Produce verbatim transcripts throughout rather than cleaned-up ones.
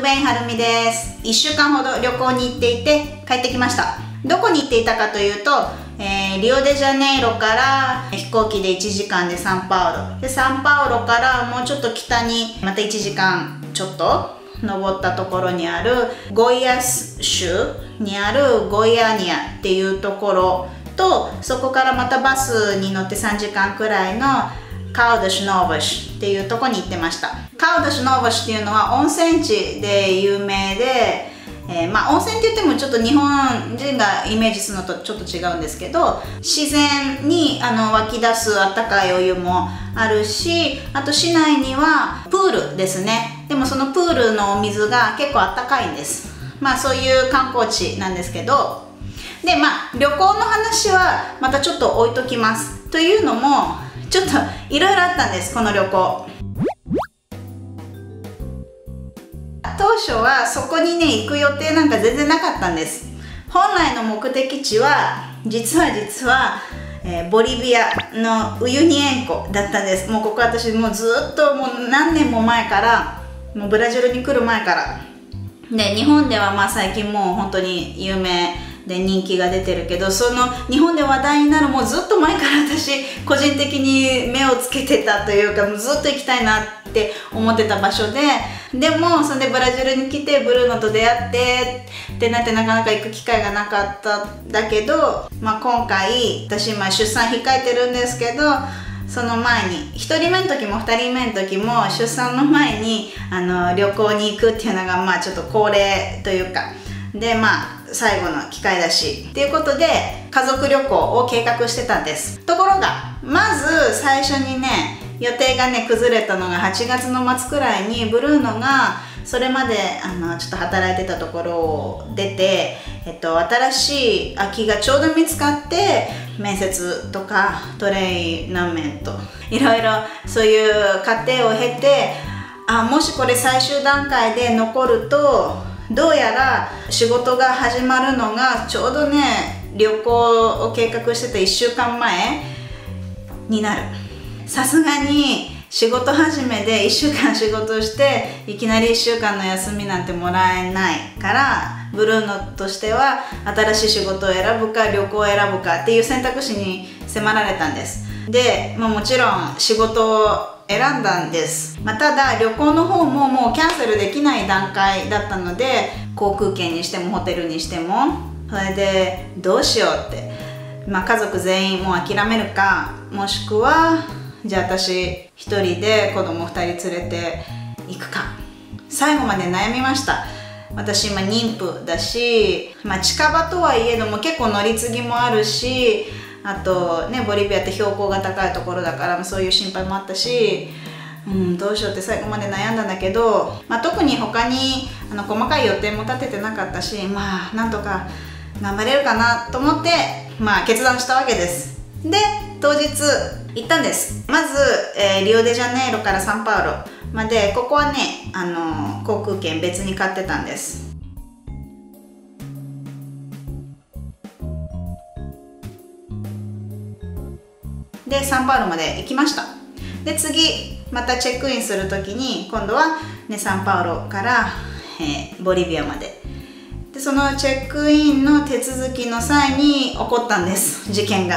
クベンはるみです。いっしゅうかんほど旅行に行っていて帰ってきました。どこに行っていたかというと、えー、リオデジャネイロから飛行機でいちじかんでサンパウロで、サンパウロからもうちょっと北にまたいちじかんちょっと登ったところにあるゴイアス州にあるゴイアニアっていうところと、そこからまたバスに乗ってさんじかんくらいのカウダシュノーバシュっていうところに行ってました。カウダシュノーバシュっていうのは温泉地で有名で、えー、まあ温泉って言ってもちょっと日本人がイメージするのとちょっと違うんですけど、自然にあの湧き出すあったかいお湯もあるし、あと市内にはプールですね。でもそのプールのお水が結構あったかいんです。まあそういう観光地なんですけど、でまあ旅行の話はまたちょっと置いときます。というのもちょっといろいろあったんです、この旅行。当初はそこにね行く予定なんか全然なかったんです。本来の目的地は実は実は、えー、ボリビアのウユニ塩湖だったんです。もうここ私もうずっともう何年も前から、もうブラジルに来る前からで、日本ではまあ最近もう本当に有名で人気が出てるけど、その日本で話題になるもうずっと前から私個人的に目をつけてたというか、もうずっと行きたいなって思ってた場所で、でもそれでブラジルに来てブルーノと出会ってってなって、なかなか行く機会がなかったんだけど、まあ、今回私今出産控えてるんですけど、その前にひとりめの時もふたりめの時も出産の前にあの旅行に行くっていうのがまあちょっと恒例というか。でまあ最後の機会だしっていうことで家族旅行を計画してたんです。ところがまず最初にね予定がね崩れたのがはちがつの末くらいに、ブルーノがそれまであのちょっと働いてたところを出て、えっと、新しい空きがちょうど見つかって、面接とかトレーナメントいろいろそういう過程を経て、あもしこれ最終段階で残るとどうやら仕事が始まるのがちょうどね旅行を計画してたいっしゅうかんまえになる。さすがに仕事始めでいっしゅうかん仕事していきなりいっしゅうかんの休みなんてもらえないから、ブルーノとしては新しい仕事を選ぶか旅行を選ぶかっていう選択肢に迫られたんです。で、まあ、もちろん仕事を選んだんです、まあ、ただ旅行の方ももうキャンセルできない段階だったので、航空券にしてもホテルにしても、それでどうしようって、まあ、家族全員もう諦めるか、もしくはじゃあ私ひとりで子供ふたり連れて行くか、最後まで悩みました。私今妊婦だし、まあ、近場とはいえども結構乗り継ぎもあるし、あとねボリビアって標高が高いところだからそういう心配もあったし、うん、どうしようって最後まで悩んだんだけど、まあ、特に他にあの細かい予定も立ててなかったし、まあなんとか頑張れるかなと思って、まあ、決断したわけです。で当日行ったんです。まず、えー、リオデジャネイロからサンパウロまで、ここはねあのー、航空券別に買ってたんです。でサンパウロまで行きました。で次またチェックインする時に今度は、ね、サンパウロから、えー、ボリビアまで。でそのチェックインの手続きの際に起こったんです、事件が。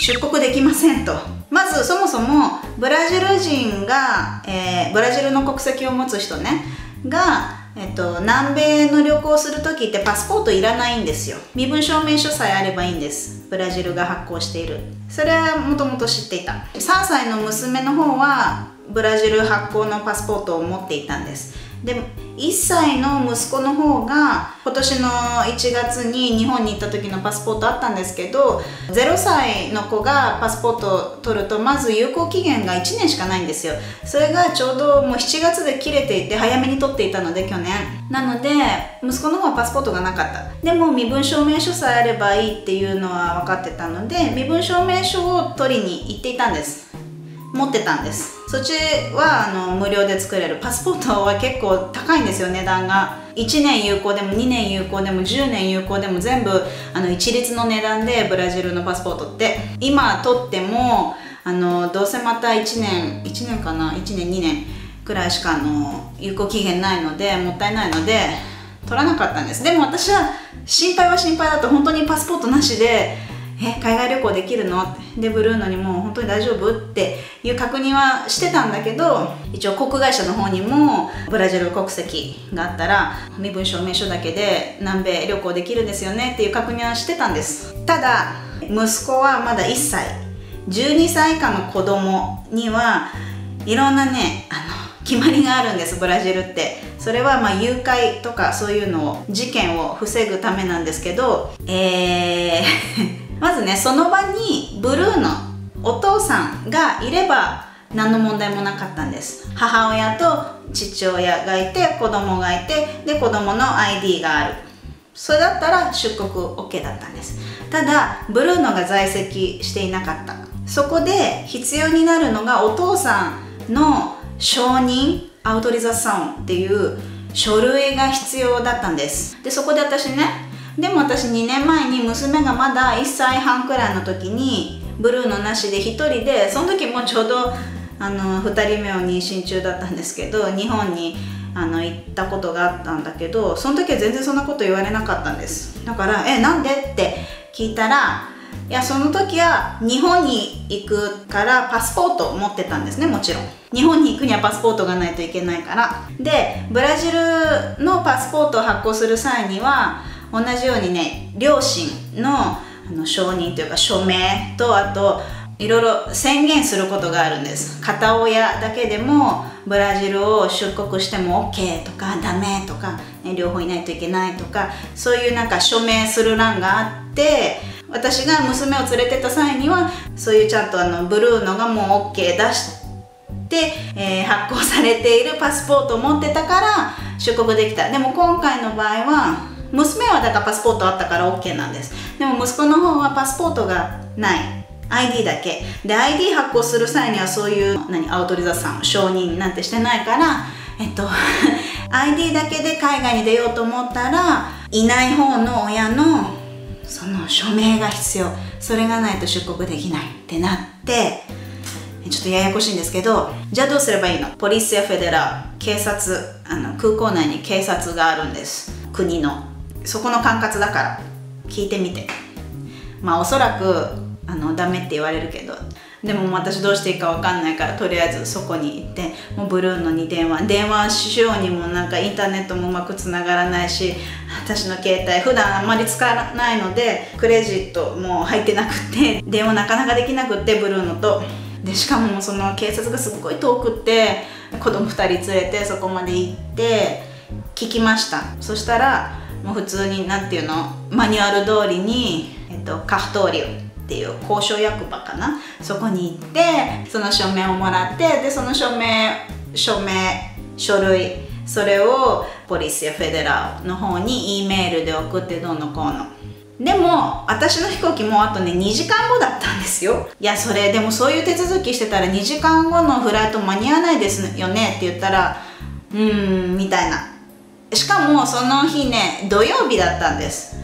出国できませんと。まずそもそもブラジル人が、えー、ブラジルの国籍を持つ人ねが、えっと、南米の旅行をする時ってパスポートいらないんですよ。身分証明書さえあればいいんです。ブラジルが発行している、それはもともと知っていた。さんさいの娘の方はブラジル発行のパスポートを持っていたんです。でいっさいの息子の方が今年のいちがつに日本に行った時のパスポートあったんですけど、ゼロさいの子がパスポートを取るとまず有効期限がいちねんしかないんですよ。それがちょうどもうしちがつで切れていて、早めに取っていたので去年なので、息子の方はパスポートがなかった。でも身分証明書さえあればいいっていうのは分かってたので、身分証明書を取りに行っていたんです。持ってたんです。そっちはあの無料で作れる。パスポートは結構高いんですよ、値段が。いちねん有効でもにねん有効でもじゅうねん有効でも全部あの一律の値段で、ブラジルのパスポートって今取ってもあのどうせまたいちねんいちねんかないちねんにねんくらいしかあの有効期限ないのでもったいないので取らなかったんです。でも私は心配は心配だと、本当にパスポートなしでえ海外旅行できるのでブルーノにも本当に大丈夫っていう確認はしてたんだけど、一応航空会社の方にもブラジル国籍があったら身分証明書だけで南米旅行できるんですよねっていう確認はしてたんです。ただ息子はまだいっさい、じゅうにさい以下の子供にはいろんなねあの決まりがあるんです、ブラジルって。それはまあ誘拐とかそういうのを事件を防ぐためなんですけど、えーまずね、その場にブルーのお父さんがいれば何の問題もなかったんです。母親と父親がいて子供がいてで子供の アイディー がある、それだったら出国 オーケー だったんです。ただブルーノが在籍していなかった。そこで必要になるのがお父さんの承認アウトリザサオンっていう書類が必要だったんです。でそこで私ね、でも私にねんまえに娘がまだいっさいはんくらいの時にブルーノなしでひとりで、その時もちょうどあのふたりめを妊娠中だったんですけど、日本にあの行ったことがあったんだけど、その時は全然そんなこと言われなかったんです。だから「えなんで?」って聞いたら「いやその時は日本に行くからパスポートを持ってたんですね、もちろん日本に行くにはパスポートがないといけないから」でブラジルのパスポートを発行する際には同じようにね、両親のあの承認というか署名と、あといろいろ宣言することがあるんです。片親だけでもブラジルを出国しても オーケー とかダメとか、ね、両方いないといけないとか、そういうなんか署名する欄があって、私が娘を連れてった際にはそういうちゃんとあのブルーノがもう オーケー 出して、えー、発行されているパスポートを持ってたから出国できた。でも今回の場合は娘はだからパスポートあったから オーケー なんです。でも息子の方はパスポートがない、 アイディー だけで アイディー 発行する際にはそういう何アウトリザさん承認なんてしてないから、えっと、アイディー だけで海外に出ようと思ったらいない方の親のその署名が必要、それがないと出国できないってなって、ちょっとややこしいんですけど、じゃあどうすればいいの。ポリシアフェデラー、警察、あの空港内に警察があるんです、国の。そこの管轄だから聞いてみて、まあおそらくあのダメって言われるけど、でも私どうしていいか分かんないから、とりあえずそこに行ってもうブルーノに電話電話しようにもなんかインターネットもうまくつながらないし、私の携帯普段あんまり使わないのでクレジットも入ってなくって電話なかなかできなくって、ブルーノとでしかもその警察がすごい遠くって子供ふたり連れてそこまで行って聞きました。そしたらもう普通になんていうのマニュアル通りに、えっと、カフトーリュっていう交渉役場かな、そこに行ってその署名をもらって、でその署名署名書類、それをポリシアフェデラーの方に E メールで送ってどうのこうの。でも私の飛行機もうあとねにじかんごだったんですよ。いやそれでもそういう手続きしてたらにじかんごのフライト間に合わないですよねって言ったら、うーんみたいな。しかもその日ね土曜日だったんです。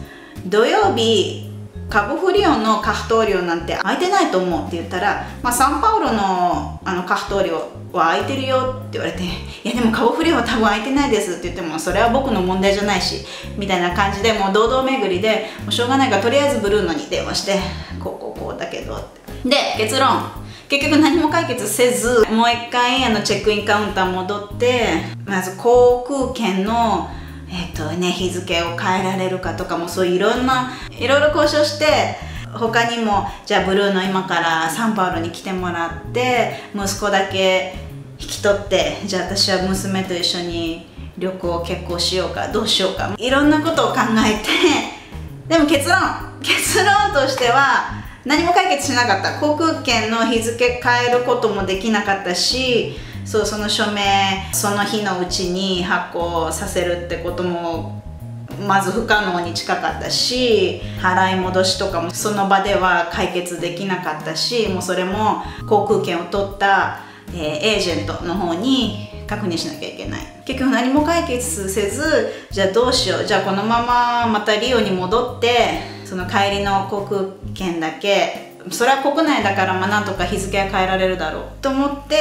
土曜日カボフリオのカフトーリオなんて空いてないと思うって言ったら、まあ、サンパウロ の, あのカフトーリオは空いてるよって言われて、いやでもカボフリオは多分空いてないですって言ってもそれは僕の問題じゃないしみたいな感じで、もう堂々巡りでもうしょうがないからとりあえずブルーノに電話して、こうこうこうだけどってで結論結局何も解決せず、もう一回あのチェックインカウンター戻って、まず航空券の、えーとね、日付を変えられるかとかもそういろんないろいろ交渉して、他にもじゃあブルーの今からサンパウロに来てもらって息子だけ引き取って、じゃあ私は娘と一緒に旅行結婚しようかどうしようか、いろんなことを考えて、でも結論結論としては何も解決しなかった。航空券の日付変えることもできなかったし、そうその署名その日のうちに発行させるってこともまず不可能に近かったし、払い戻しとかもその場では解決できなかったし、もうそれも航空券を取った、えー、エージェントの方に確認しなきゃいけない。結局何も解決せず、じゃあどうしよう、じゃあこのまままたリオに戻ってその帰りの航空券だけ、それは国内だからまあなんとか日付は変えられるだろうと思って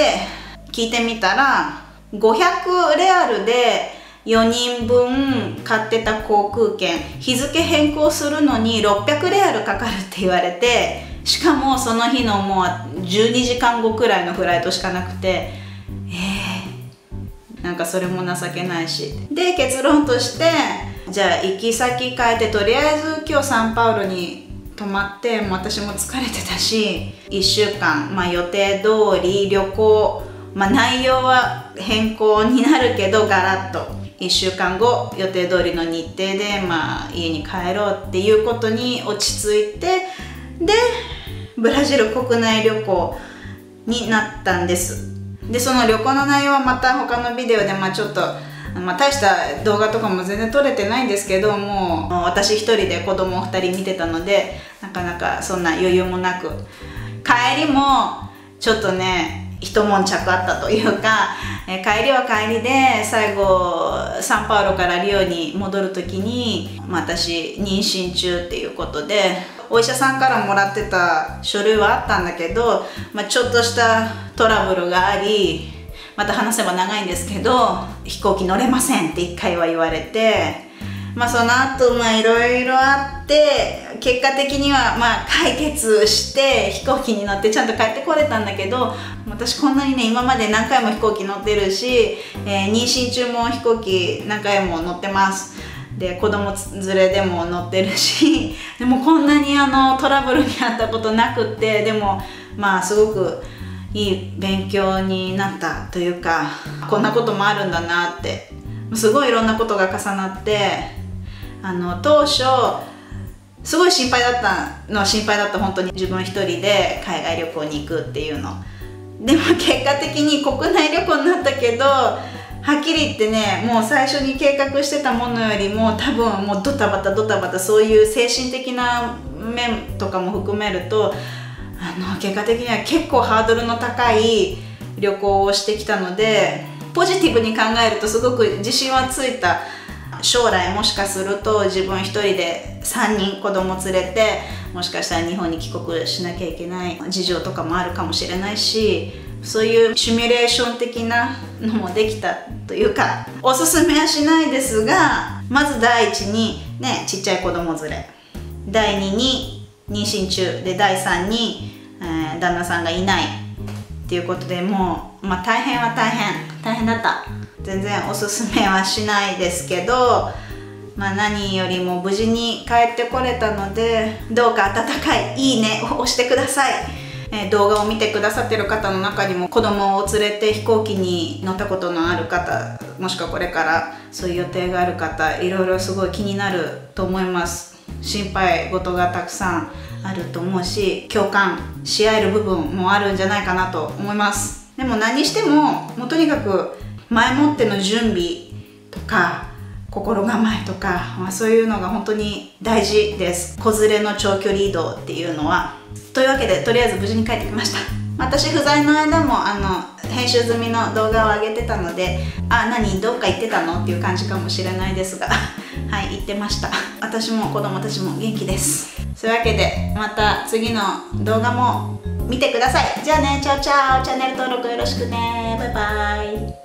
聞いてみたら、ごひゃくレアルでよにんぶん買ってた航空券、日付変更するのにろっぴゃくレアルかかるって言われて、しかもその日のもうじゅうにじかんごくらいのフライトしかなくて、えー、なんかそれも情けないし。で結論として、じゃあ行き先変えてとりあえず今日サンパウロに泊まって、もう私も疲れてたしいっしゅうかん、まあ、予定通り旅行、まあ、内容は変更になるけどガラッと。いっしゅうかんご予定通りの日程で、まあ、家に帰ろうっていうことに落ち着いて、でブラジル国内旅行になったんです。でその旅行の内容はまた他のビデオで、まあ、ちょっと、まあ、大した動画とかも全然撮れてないんですけど、もう私一人で子供をふたり見てたので、なかなかそんな余裕もなく、帰りもちょっとね一悶着あったというか、え帰りは帰りで、最後サンパウロからリオに戻る時に、まあ、私妊娠中っていうことでお医者さんからもらってた書類はあったんだけど、まあ、ちょっとしたトラブルがあり、また話せば長いんですけど飛行機乗れませんっていっかいは言われて。まあその後まあいろいろあって結果的にはまあ解決して飛行機に乗ってちゃんと帰ってこれたんだけど、私こんなにね今まで何回も飛行機乗ってるし、えー、妊娠中も飛行機何回も乗ってます。で子供連れでも乗ってるし、でもこんなにあのトラブルに遭ったことなくって、でもまあすごくいい勉強になったというか、こんなこともあるんだなってすごいいろんなことが重なって、あの当初すごい心配だったのは心配だった、本当に自分一人で海外旅行に行くっていうのでも結果的に国内旅行になったけど、はっきり言ってね、もう最初に計画してたものよりも多分もうドタバタドタバタ、そういう精神的な面とかも含めると、あの結果的には結構ハードルの高い旅行をしてきたので、ポジティブに考えるとすごく自信はついた。将来もしかすると自分一人でさんにん子供連れて、もしかしたら日本に帰国しなきゃいけない事情とかもあるかもしれないし、そういうシミュレーション的なのもできたというか、おすすめはしないですが、まず第一にねちっちゃい子供連れ、第二に妊娠中で、第三に、えー、旦那さんがいないっていうことで、もう、まあ、大変は大変大変だった。全然おすすめはしないですけど、まあ、何よりも無事に帰ってこれたので、どうか温かいいいねを押してください。えー、動画を見てくださってる方の中にも子供を連れて飛行機に乗ったことのある方、もしくはこれからそういう予定がある方、いろいろすごい気になると思います。心配事がたくさんあると思うし、共感し合える部分もあるんじゃないかなと思います。でも何しても、もうとにかく前もっての準備とか心構えとか、まあ、そういうのが本当に大事です。子連れの長距離移動っていうのは。というわけでとりあえず無事に帰ってきました。私不在の間もあの編集済みの動画を上げてたので、あ、何どっか行ってたのっていう感じかもしれないですがはい行ってました。私も子供たちも元気です。そういうわけでまた次の動画も見てください。じゃあね、チャオチャオ。チャンネル登録よろしくね。バイバイ。